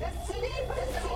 The sleep is